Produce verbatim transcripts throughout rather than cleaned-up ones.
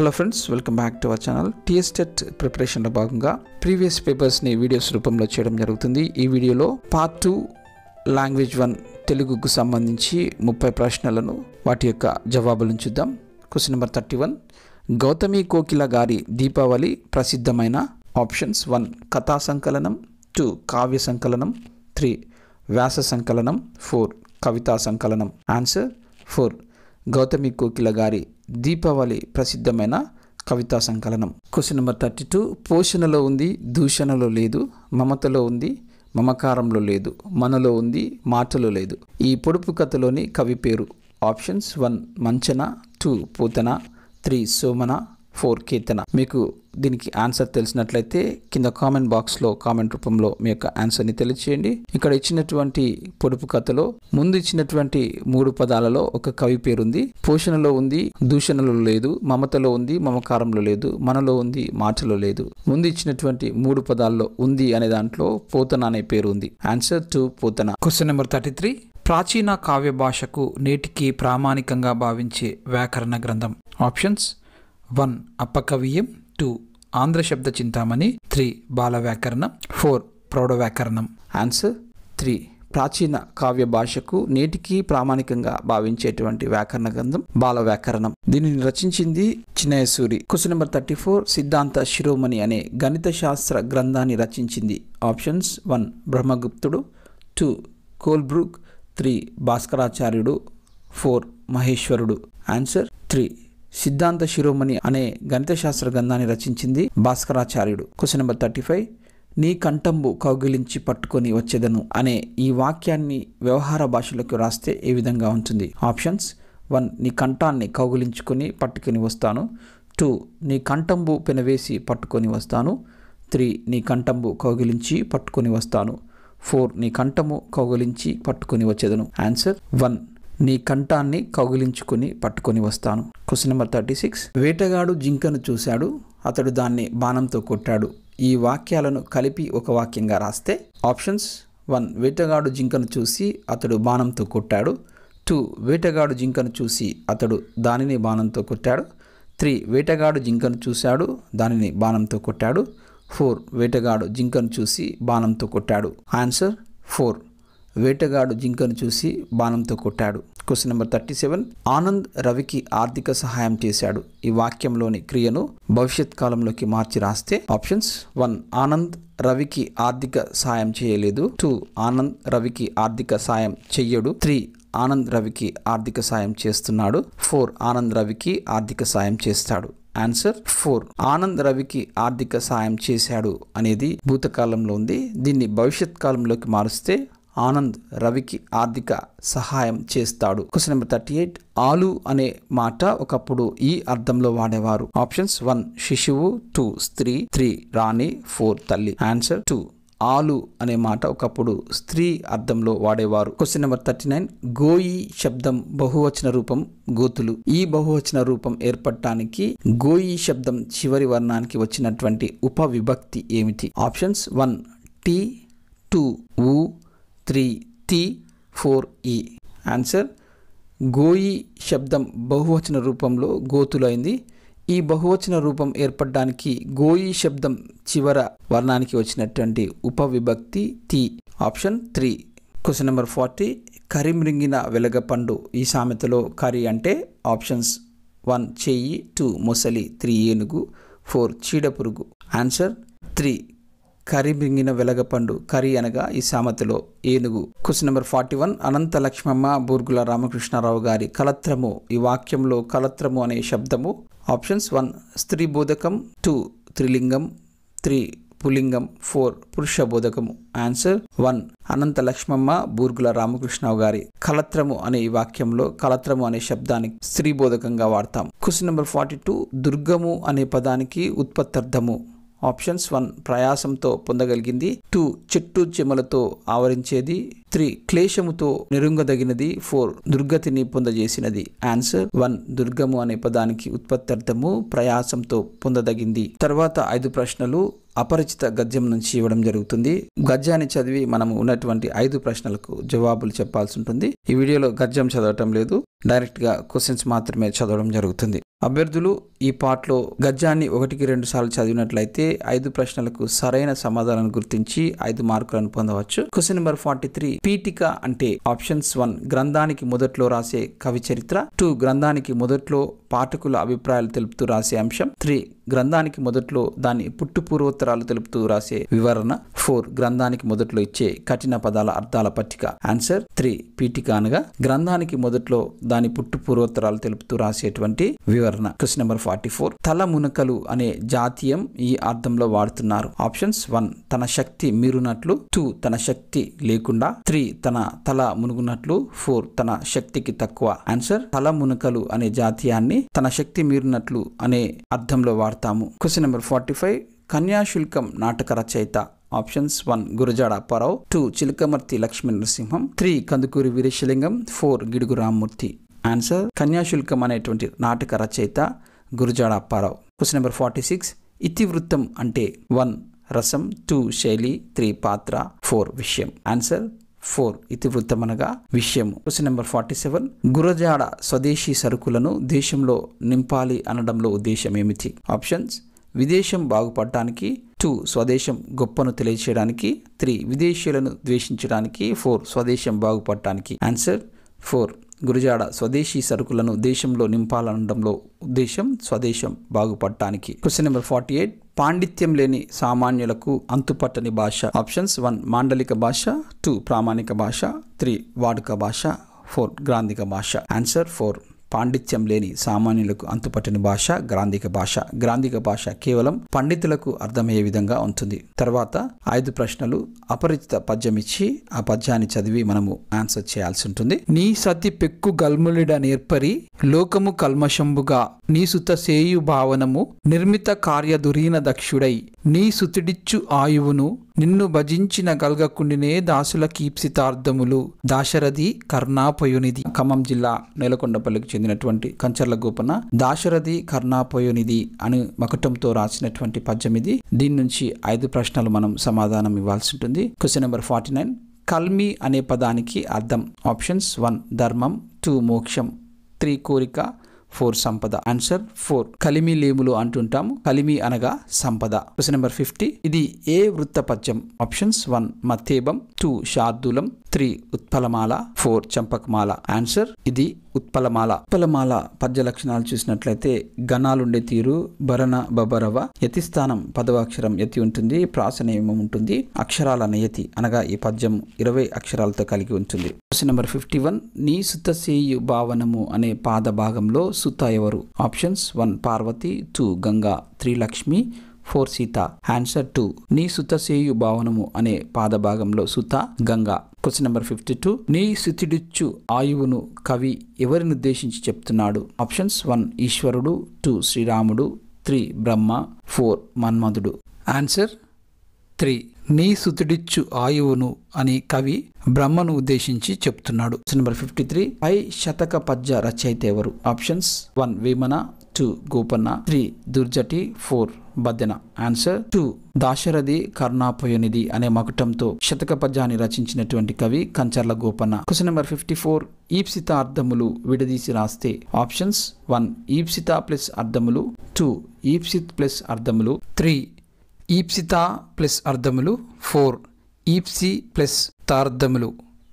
Hello friends, welcome back to our channel. T E T preparation lo bhagamga previous papers ni videos రూపంలో చేయడం జరుగుతుంది. ఈ వీడియోలో part two language one తెలుగుకు సంబంధించి ముప్పై ప్రశ్నలను వాటి యొక్క జవాబులను చూద్దాం. క్వశ్చన్ నంబర్ thirty-one గౌతమి కోకిల గారి దీపావళి ప్రసిద్ధమైన ఆప్షన్స్ one కథా సంకలనం, two కావ్య సంకలనం, three వ్యాస సంకలనం, four కవితా సంకలనం. ఆన్సర్ four గౌతమి కోకిల గారి దీపావళి ప్రసిద్ధమైన కవితా సంకలనం. క్వశ్చన్ నంబర్ thirty-two పోషణలో ఉంది దూషణలో లేదు, మమతలో ఉంది మమకారంలో లేదు, మనలో ఉంది మాటలో లేదు. ఈ పొడుపు కథలోని కవి పేరు. Options one Manchana, two Putana, three Somana, four Keerthana. మీకు దీనికి ఆన్సర్ తెలిసినట్లయితే కింద కామెంట్ బాక్స్లో కామెంట్ రూపంలో మీ యొక్క ఆన్సర్ని తెలియచేయండి. ఇక్కడ ఇచ్చినటువంటి పొడుపు కథలో ముందు ఇచ్చినటువంటి మూడు పదాలలో ఒక కవి పేరుంది. పోషణలో ఉంది దూషణలో లేదు, మమతలో ఉంది మమకారంలో లేదు, మనలో ఉంది మాటలో లేదు. ముందు ఇచ్చినటువంటి మూడు పదాల్లో ఉంది అనే దాంట్లో పూతన అనే పేరు ఉంది. Answer two Putana. Question number thirty-three ప్రాచీన కావ్య భాషకు నేటికి ప్రామాణికంగా భావించే వ్యాకరణ గ్రంథం. Options one Appakaviyam, two Andhra Shabda Chintamani, three బాల వ్యాకరణం, four ప్రౌఢ వ్యాకరణం. ఆన్సర్ three ప్రాచీన కావ్య భాషకు నేటికి ప్రామాణికంగా భావించేటువంటి వ్యాకరణ గ్రంథం బాల వ్యాకరణం. దీనిని రచించింది Chinnayasuri. Question number thirty four Siddhanta Shiromani అనే గణిత శాస్త్ర గ్రంథాన్ని రచించింది. ఆప్షన్స్ one బ్రహ్మగుప్తుడు, two కోల్బ్రూక్, three భాస్కరాచార్యుడు, four మహేశ్వరుడు. ఆన్సర్ three సిద్ధాంత శిరోమణి అనే గణిత శాస్త్ర గ్రంథాన్ని రచించింది భాస్కరాచార్యుడు. క్వశ్చన్ నెంబర్ థర్టీ ఫైవ్ నీ కంఠంబు కౌగిలించి పట్టుకొని వచ్చేదను అనే ఈ వాక్యాన్ని వ్యవహార భాషలోకి రాస్తే ఏ విధంగా ఉంటుంది? ఆప్షన్స్ వన్ నీ కంఠాన్ని కౌగిలించుకొని పట్టుకొని వస్తాను, టూ నీ కంఠంబు పెనవేసి పట్టుకొని వస్తాను, త్రీ నీ కంఠంబు కౌగిలించి పట్టుకొని వస్తాను, ఫోర్ నీ కంఠము కౌగిలించి పట్టుకొని వచ్చేదను. ఆన్సర్ వన్ నీ కంఠాన్ని కౌగిలించుకుని పట్టుకొని వస్తాను. క్వశ్చన్ నెంబర్ థర్టీ సిక్స్ వేటగాడు జింకను చూశాడు, అతడు దాన్ని బాణంతో కొట్టాడు. ఈ వాక్యాలను కలిపి ఒక వాక్యంగా రాస్తే. ఆప్షన్స్ వన్ వేటగాడు జింకను చూసి అతడు బాణంతో కొట్టాడు, టూ వేటగాడు జింకను చూసి అతడు దానిని బాణంతో కొట్టాడు, త్రీ వేటగాడు జింకను చూశాడు దానిని బాణంతో కొట్టాడు, ఫోర్ వేటగాడు జింకను చూసి బాణంతో కొట్టాడు. ఆన్సర్ ఫోర్ వేటగాడు జింకను చూసి బాణంతో కొట్టాడు. Question number thirty seven Anand రవికి ఆర్థిక సహాయం చేశాడు. ఈ వాక్యంలోని క్రియను భవిష్యత్ కాలంలోకి మార్చి రాస్తే. ఆప్షన్స్ వన్ ఆనంద్ రవికి ఆర్థిక సాయం చేయలేదు, టూ ఆనంద్ రవికి ఆర్థిక సాయం చెయ్యడు, త్రీ ఆనంద్ రవికి ఆర్థిక సాయం చేస్తున్నాడు, ఫోర్ ఆనంద్ రవికి ఆర్థిక సాయం చేస్తాడు. ఆన్సర్ ఫోర్ ఆనంద్ రవికి ఆర్థిక సాయం చేశాడు అనేది భూతకాలంలో ఉంది. దీన్ని భవిష్యత్ కాలంలోకి మారుస్తే ఆనంద్ రవికి ఆర్థిక సహాయం చేస్తాడు. క్వశ్చన్ నెంబర్ థర్టీ ఎయిట్ ఆలు అనే మాట ఒకప్పుడు ఈ అర్థంలో వాడేవారు. ఆప్షన్స్ వన్ శిశువు, టూ స్త్రీ, త్రీ రాణి, ఫోర్ తల్లి. ఆన్సర్ టూ ఆలు అనే మాట ఒకప్పుడు స్త్రీ అర్థంలో వాడేవారు. క్వశ్చన్ నెంబర్ థర్టీ నైన్ గోయి శబ్దం బహువచన రూపం గోతులు. ఈ బహువచన రూపం ఏర్పడటానికి గోయి శబ్దం చివరి వర్ణానికి వచ్చినటువంటి ఉపవిభక్తి ఏమిటి? ఆప్షన్స్ వన్ టీ, టూ ఊ, త్రీ తి, ఫోర్ ఈ. ఆన్సర్ గోయి శబ్దం బహువచన రూపంలో గోతులైంది. ఈ బహువచన రూపం ఏర్పడడానికి గోయి శబ్దం చివర వర్ణానికి వచ్చినటువంటి ఉపవిభక్తి తి. Option three. Question number forty కరిమిరింగిన వెలగపండు ఈ సామెతలో కరి అంటే. ఆప్షన్స్ వన్ చెయ్యి, టూ మొసలి, త్రీ ఏనుగు, ఫోర్ చీడపురుగు. ఆన్సర్ త్రీ కరి మింగిన వెలగపండు కరి అనగా ఈ సామెతలో ఏనుగు. Question number forty one Anantha Lakshmamma Burgula Ramakrishna Rao గారి కలత్రము ఈ వాక్యంలో కలత్రము అనే శబ్దము. ఆప్షన్స్ వన్ స్త్రీ బోధకం, టూ త్రిలింగం, త్రీ పులింగం, ఫోర్ పురుష బోధకము. ఆన్సర్ వన్ అనంత లక్ష్మమ్మ బూర్గుల రామకృష్ణరావు గారి కలత్రము అనే ఈ వాక్యంలో కలత్రము అనే శబ్దానికి స్త్రీ బోధకంగా వాడతాం. క్వశ్చన్ నెంబర్ ఫార్టీ టూ దుర్గము అనే పదానికి ఉత్పత్తర్థము. ఆప్షన్స్ వన్ ప్రయాసంతో పొందగలిగింది, టూ చెట్టు చెమలతో ఆవరించేది, త్రీ క్లేశముతో నిరుంగదగినది, ఫోర్ దుర్గతిని పొందజేసినది. ఆన్సర్ వన్ దుర్గము అనే పదానికి ఉత్పత్తర్థము ప్రయాసంతో పొందదగింది. తర్వాత ఐదు ప్రశ్నలు అపరిచిత గద్యం నుంచి ఇవ్వడం జరుగుతుంది. గద్యాన్ని చదివి మనము ఉన్నటువంటి ఐదు ప్రశ్నలకు జవాబులు చెప్పాల్సి ఉంటుంది. ఈ వీడియోలో గద్యం చదవటం లేదు. డైరెక్ట్గా క్వశ్చన్స్ మాత్రమే చదవడం జరుగుతుంది. అభ్యర్థులు ఈ పార్ట్లో గద్యాన్ని ఒకటికి రెండు సార్లు చదివినట్లయితే ఐదు ప్రశ్నలకు సరైన సమాధానాన్ని గుర్తించి ఐదు మార్కులను పొందవచ్చు. క్వశ్చన్ నెంబర్ ఫార్టీ త్రీ పీఠిక అంటే ఆప్షన్స్ వన్ గ్రంథానికి మొదట్లో రాసే కవి చరిత్ర, టూ గ్రంథానికి మొదట్లో పాఠకుల అభిప్రాయాలు తెలుపుతూ రాసే అంశం, త్రీ గ్రంథానికి మొదట్లో దాని పుట్టు పూర్వోత్తరాలు తెలుపుతూ రాసే వివరణ, ఫోర్ గ్రంథానికి మొదట్లో ఇచ్చే కఠిన పదాల అర్థాల పట్టిక. ఆన్సర్ త్రీ పీఠిక అనగా గ్రంథానికి మొదట్లో దాని పుట్టు పూర్వోత్తరాలు తెలుపుతూ రాసేటువంటి వివరణ. క్వశ్చన్ నెంబర్ ఫార్టీ ఫోర్ తల మునకలు అనే జాతీయం ఈ అర్థంలో వాడుతున్నారు. ఆప్షన్స్ వన్ తన శక్తి మీరునట్లు, టూ తన శక్తి లేకుండా, త్రీ తన తల మునుగునట్లు, ఫోర్ తన శక్తికి తక్కువ. ఆన్సర్ తల మునకలు అనే జాతీయాన్ని తన శక్తి మీరునట్లు అనే అర్థంలో వాడుతున్నారు. Question number forty five Kanyasulkam నాటక రచయిత. Options one Gurajada Apparao, two Chilakamarthi Lakshmi Narasimham, three Kandukuri Veeresalingam, four Gidugu Rammurthy. Answer Kanyasulkam అనేటువంటి నాటక రచయిత Gurajada Apparao. Question number forty six ఇతివృత్తం అంటే వన్ రసం, టూ శైలి, త్రీ పాత్ర, ఫోర్ విషయం. ఆన్సర్ ఫోర్ ఇతివృత్తం అనగా విషయము. Question number forty seven Gurajada స్వదేశీ సరుకులను దేశంలో నింపాలి అనడంలో ఉద్దేశం ఏమిటి? ఆప్షన్స్ విదేశం బాగుపడటానికి, టూ స్వదేశం గొప్పను తెలియచేయడానికి, త్రీ విదేశీయులను ద్వేషించడానికి, ఫోర్ స్వదేశం బాగుపడటానికి. ఆన్సర్ ఫోర్ గురజాడ స్వదేశీ సరుకులను దేశంలో నింపాలనడంలో ఉద్దేశం స్వదేశం బాగుపడటానికి. క్వశ్చన్ నెంబర్ ఫార్టీ ఎయిట్ పాండిత్యం లేని సామాన్యులకు అంతుపట్టని భాష. ఆప్షన్స్ వన్ మాండలిక భాష, టూ ప్రామాణిక భాష, త్రీ వాడుక భాష, ఫోర్ గ్రాంధిక భాష. ఆన్సర్ ఫోర్ పాండిత్యం లేని సామాన్యులకు అంతుపట్టని భాష గ్రాంధిక భాష. గ్రాంధిక భాష కేవలం పండితులకు అర్థమయ్యే విధంగా ఉంటుంది. తర్వాత ఐదు ప్రశ్నలు అపరిచిత పద్యం ఇచ్చి ఆ పద్యాన్ని చదివి మనము ఆన్సర్ చేయాల్సి ఉంటుంది. నీ సతి పెక్కు గల్ములిడ నేర్పరి లోకము కల్మశంబుగా నీ సుత సేయు భావనము నిర్మిత కార్య దురీన దక్షుడై నీ సుతిడిచ్చు ఆయువును నిన్ను భజించిన గల్గకుండినే దాసుల కీప్సితార్థములు దాశరథి కర్ణాపయోనిధి. ఖమ్మం జిల్లా నేలకొండపల్లికి చెందినటువంటి కంచర్ల గోపన దాశరథి కర్ణాపయోనిధి అని మకుటంతో రాసినటువంటి పద్యం ఇది. దీని నుంచి ఐదు ప్రశ్నలు మనం సమాధానం ఇవ్వాల్సి ఉంటుంది. క్వశ్చన్ నెంబర్ ఫార్టీ నైన్ కల్మి అనే పదానికి అర్థం. ఆప్షన్స్ వన్ ధర్మం, టూ మోక్షం, త్రీ కోరిక, ఫోర్ సంపద. ఆన్సర్ ఫోర్ కలిమి లేములు అంటుంటాము. కలిమి అనగా సంపద. క్వశ్చన్ నెంబర్ ఫిఫ్టీ ఇది ఏ వృత్త పద్యం? ఆప్షన్స్ వన్ మత్తేబం, టూ శార్దూలం, త్రీ ఉత్పలమాల, ఫోర్ చంపకమాల. ఆన్సర్ ఇది ఉత్పలమాల. ఉత్పలమాల పద్య లక్షణాలు చూసినట్లయితే గణాలుండే తీరు భరణ బబరవ, యతి స్థానం పదవ అక్షరం యతి ఉంటుంది, ప్రాస నియమం ఉంటుంది, అక్షరాల నియతి అనగా ఈ పద్యం ఇరవై అక్షరాలతో కలిగి ఉంటుంది. క్వశ్చన్ నెంబర్ ఫిఫ్టీ వన్ నీ సుతసేయు భావనము అనే పాద భాగంలో సుత ఎవరు? Options one Parvati, two Ganga, three Lakshmi, four Sita. Answer two నీ సుతసేయు భావనము అనే పాదభాగంలో సుత Ganga. Question number fifty two నీ సుతిడిచ్చు ఆయువును కవి ఎవరినుద్దేశించి చెప్తున్నాడు? ఆప్షన్స్ వన్ ఈశ్వరుడు, టూ శ్రీరాముడు, త్రీ బ్రహ్మ, ఫోర్ మన్మధుడు. ఆన్సర్ త్రీ నీ సుతిడిచ్చు ఆయువును అని కవి బ్రహ్మను ఉద్దేశించి చెప్తున్నాడు. క్వశ్చన్ నెంబర్ ఫిఫ్టీ త్రీ పై శతక పద్య రచయిత ఎవరు? Options one Vemana, two Gopanna, three Dhurjati, four Baddena. Answer two Dasarathi కర్ణాపయోనిధి అనే మకుటంతో శతక పద్యాన్ని రచించినటువంటి కవి Kancharla Gopanna. Question number fifty four ఈప్సిత అర్థములు విడదీసి రాస్తే ఆప్షన్స్ వన్ ఈప్సిత ప్లస్ అర్థములు, టూ ఈప్సిత్ ప్లస్ అర్థములు, త్రీ ఈప్సిత ప్లస్ అర్థములు, ఫోర్ ఈప్సి ప్లస్ తార్థములు.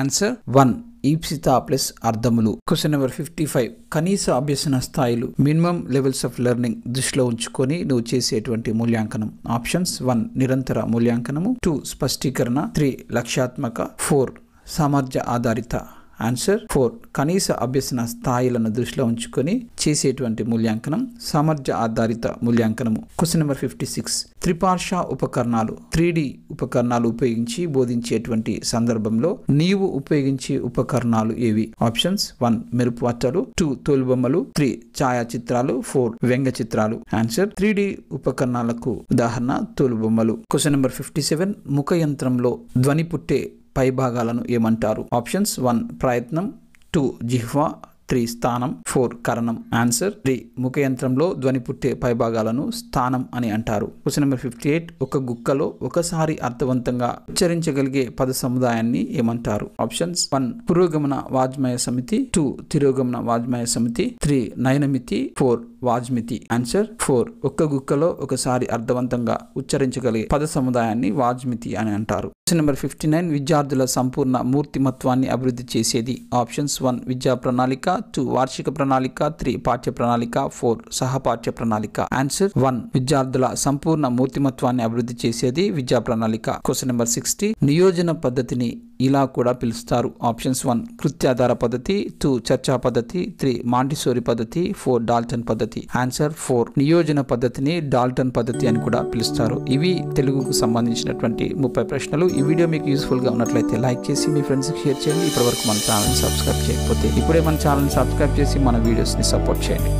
ఆన్సర్ వన్ ఈప్సిత ప్లస్ అర్థములు. క్వశ్చన్ నెంబర్ ఫిఫ్టీ ఫైవ్ కనీస అభ్యసన స్థాయిలు మినిమం లెవెల్స్ ఆఫ్ లెర్నింగ్ దృష్టిలో ఉంచుకొని నువ్వు చేసేటువంటి మూల్యాంకనం. ఆప్షన్స్ వన్ నిరంతర మూల్యాంకనము, టూ స్పష్టీకరణ, త్రీ లక్ష్యాత్మక, ఫోర్ సామర్థ్య ఆధారిత. ఆన్సర్ ఫోర్ కనీస అభ్యసన స్థాయిలను దృష్టిలో ఉంచుకొని చేసేటువంటి మూల్యాంకనం సామర్థ్య ఆధారిత మూల్యాంకనము. క్వశ్చన్ నెంబర్ ఫిఫ్టీ సిక్స్ త్రిపార్ష ఉపకరణాలు త్రీ డి ఉపకరణాలు ఉపయోగించి బోధించేటువంటి సందర్భంలో నీవు ఉపయోగించే ఉపకరణాలు ఏవి? ఆప్షన్స్ వన్ మెరుపు అట్టలు, టూ తోలుబొమ్మలు, త్రీ ఛాయాచిత్రాలు, ఫోర్ వ్యంగ్య చిత్రాలు. ఆన్సర్ త్రీ డి ఉపకరణాలకు ఉదాహరణ తోలుబొమ్మలు. క్వశ్చన్ నెంబర్ ఫిఫ్టీ సెవెన్ ముఖ యంత్రంలో ధ్వని పుట్టే పై భాగాలను ఏమంటారు? ఆప్షన్స్ వన్ ప్రయత్నం, టూ జిహ్వ, three స్థానం, four కరణం. Answer three. ముఖ యంత్రంలో ధ్వని పుట్టే పైభాగాలను స్థానం అని అంటారు. Question number fifty eight. ఒక గుక్కలో ఒకసారి అర్థవంతంగా ఉచ్చరించగలిగే పద సముదాయాన్ని ఏమంటారు? ఆప్షన్స్ వన్ పురోగమన వాజ్మయ సమితి, టూ తిరోగమన వాజ్మయ సమితి, త్రీ నయనమితి, ఫోర్ వాజ్మితి. Answer four. ఒక్క గుక్కలో ఒకసారి అర్థవంతంగా ఉచ్చరించగలిగే పద సముదాయాన్ని వాజ్మితి అని అంటారు. Question number fifty nine. విద్యార్థుల సంపూర్ణ మూర్తిమత్వాన్ని అభివృద్ధి చేసేది. ఆప్షన్స్ వన్ విద్యా ప్రణాళిక, టూ వార్షిక ప్రణాళిక, త్రీ పాఠ్య ప్రణాళిక, ఫోర్ సహపాఠ్య ప్రణాళిక. Answer one. విద్యార్థుల సంపూర్ణ మూర్తిమత్వాన్ని అభివృద్ధి చేసేది విద్యా ప్రణాళిక. Question number sixty. నియోజన పద్ధతిని ఇలా కూడా పిలుస్తారు. ఆప్షన్స్ వన్ కృత్యాధార పద్ధతి, టూ చర్చా పద్ధతి, త్రీ మాంటిసోరి పద్ధతి, ఫోర్ డాల్టన్ పద్ధతి. Answer four. నియోజన పద్ధతిని డాల్టన్ పద్ధతి అని కూడా పిలుస్తారు. ఇవి తెలుగుకు సంబంధించినటువంటి ముప్పై ప్రశ్నలు. ఈ వీడియో మీకు యూస్ఫుల్ గా ఉన్నట్లయితే లైక్ చేసి మీ ఫ్రెండ్స్ కి షేర్ చేయండి. ఇప్పటివరకు మన ఛానల్ సబ్స్క్రైబ్ చేయకపోతే ఇప్పుడే మన ఛానల్ సబ్స్క్రైబ్ చేసి మన వీడియోస్ ని సపోర్ట్ చేయండి.